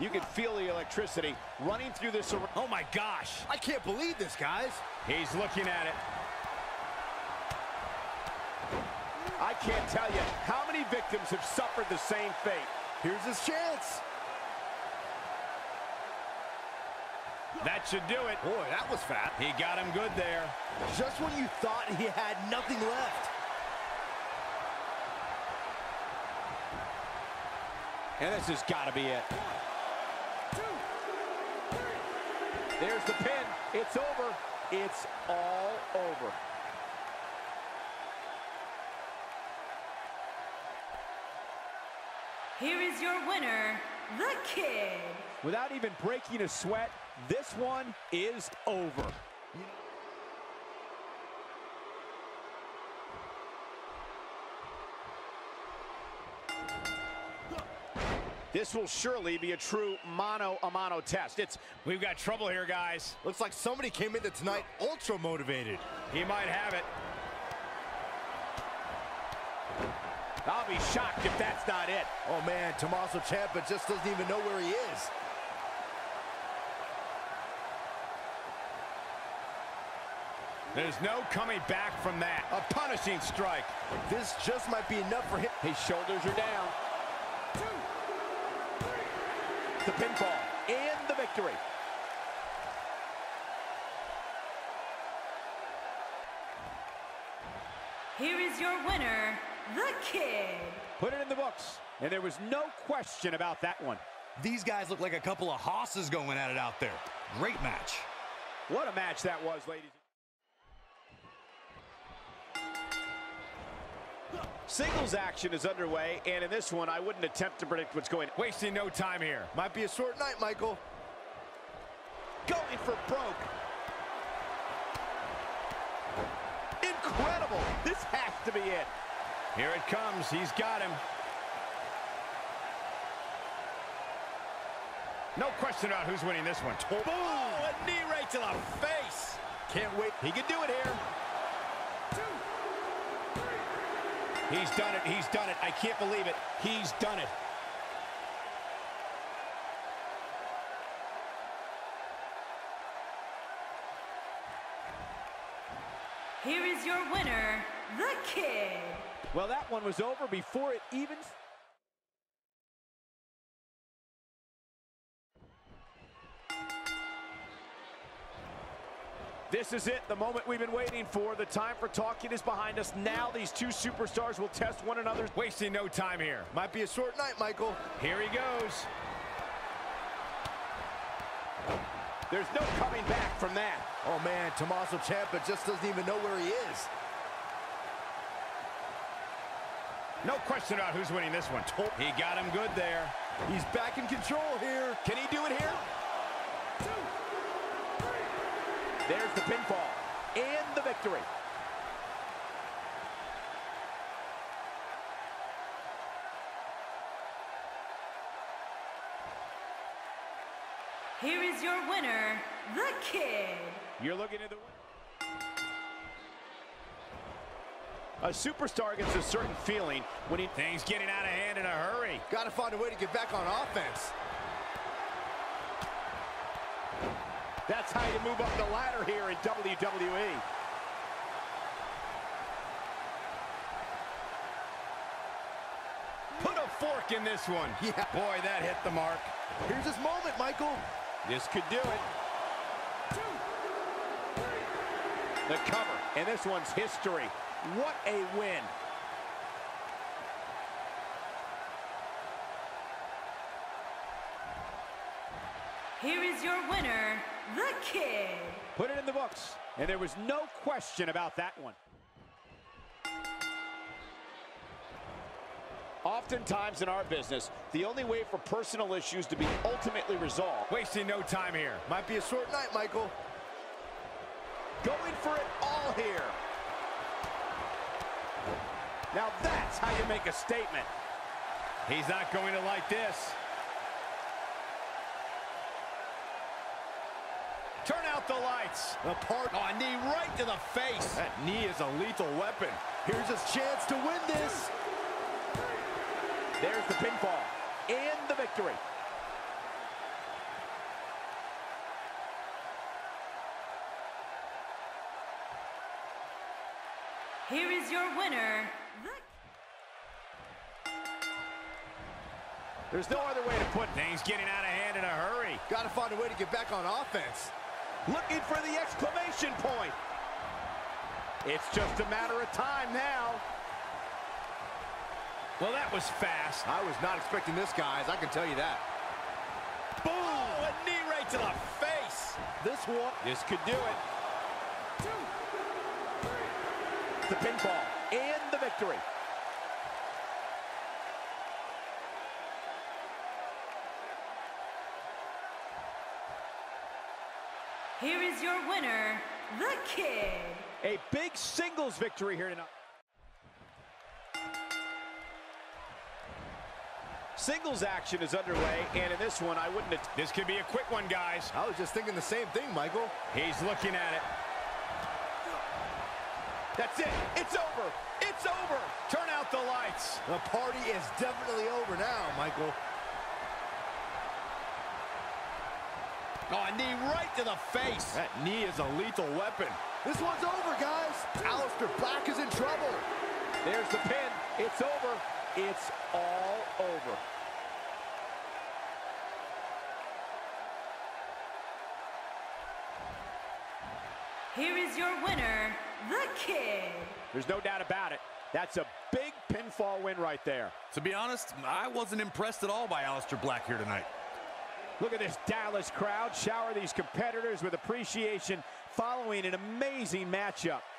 You can feel the electricity running through this. Oh my gosh. I can't believe this, guys. He's looking at it. I can't tell you how many victims have suffered the same fate. Here's his chance. That should do it. Boy, that was fat. He got him good there. Just when you thought he had nothing left. And this has got to be it. One, two, three. There's the pin. It's over. It's all over. Here is your winner, The Kid. Without even breaking a sweat, this one is over. This will surely be a true mano-a-mano test. We've got trouble here, guys. Looks like somebody came into tonight ultra motivated. He might have it. I'll be shocked if that's not it. Oh man, Tommaso Ciampa just doesn't even know where he is. There's no coming back from that. A punishing strike. This just might be enough for him. His shoulders are down. Two, three. The pinfall and the victory. Here is your winner, The Kid. Put it in the books, and there was no question about that one. These guys look like a couple of hosses going at it out there. Great match. What a match that was, ladies. Singles action is underway, and in this one, I wouldn't attempt to predict what's going on. Wasting no time here. Might be a short night, Michael. Going for broke. Incredible. This has to be it. Here it comes. He's got him. No question about who's winning this one. Boom! Oh, a knee right to the face. Can't wait. He can do it here. Two, three. He's done it. He's done it. I can't believe it. He's done it. Here is your winner, The Kid. Well, that one was over before it even... This is it, the moment we've been waiting for. The time for talking is behind us. Now these two superstars will test one another. Wasting no time here. Might be a short night, Michael. Here he goes. There's no coming back from that. Oh man, Tommaso Ciampa just doesn't even know where he is. No question about who's winning this one. He got him good there. He's back in control here. Can he do it here? Two, three. There's the pinfall and the victory. Here is your winner, The Kid. You're looking at the winner. A superstar gets a certain feeling when things getting out of hand in a hurry. Got to find a way to get back on offense. That's how you move up the ladder here in WWE. Put a fork in this one. Yeah. Boy, that hit the mark. Here's his moment, Michael. This could do it. Two, three. The cover, and this one's history. What a win. Here is your winner, The Kid. Put it in the books, and there was no question about that one. Oftentimes in our business, the only way for personal issues to be ultimately resolved. Wasting no time here. Might be a short night, Michael. Going for it all here. Now that's how you make a statement. He's not going to like this. Turn out the lights. A knee right to the face. That knee is a lethal weapon. Here's his chance to win this. There's the pinfall and the victory. Here is your winner. There's no other way to put things. Getting out of hand in a hurry. Got to find a way to get back on offense. Looking for the exclamation point. It's just a matter of time now. Well, that was fast. I was not expecting this, guys. I can tell you that. Boom! Oh, a knee right to the face. This could do it. 2, 3. The pinfall and the victory. Here is your winner, The Kid. A big singles victory here tonight. Singles action is underway, and in this one, I wouldn't. This could be a quick one, guys. I was just thinking the same thing, Michael. He's looking at it. That's it. It's over. It's over. Turn out the lights. The party is definitely over now, Michael. Oh, a knee right to the face. That knee is a lethal weapon. This one's over, guys. Aleister Black is in trouble. There's the pin. It's over. It's all over. Here is your winner, The Kid. There's no doubt about it. That's a big pinfall win right there. To be honest, I wasn't impressed at all by Aleister Black here tonight. Look at this Dallas crowd shower these competitors with appreciation following an amazing matchup.